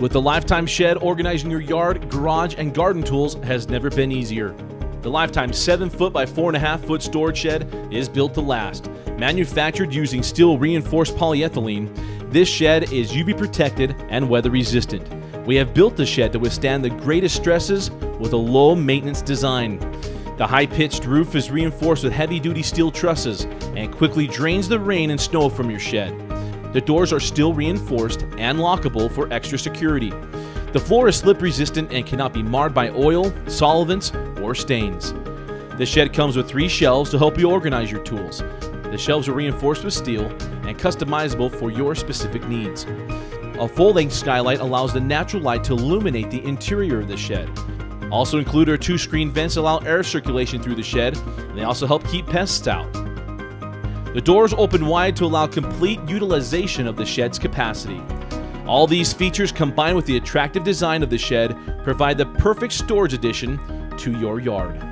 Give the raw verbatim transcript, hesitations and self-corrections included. With the Lifetime Shed, organizing your yard, garage, and garden tools has never been easier. The Lifetime seven foot by four and a half foot storage shed is built to last. Manufactured using steel reinforced polyethylene, this shed is U V protected and weather resistant. We have built the shed to withstand the greatest stresses with a low maintenance design. The high-pitched roof is reinforced with heavy-duty steel trusses and quickly drains the rain and snow from your shed. The doors are steel reinforced and lockable for extra security. The floor is slip resistant and cannot be marred by oil, solvents, or stains. The shed comes with three shelves to help you organize your tools. The shelves are reinforced with steel and customizable for your specific needs. A full-length skylight allows the natural light to illuminate the interior of the shed. Also included are two screen vents that allow air circulation through the shed, and they also help keep pests out. The doors open wide to allow complete utilization of the shed's capacity. All these features, combined with the attractive design of the shed, provide the perfect storage addition to your yard.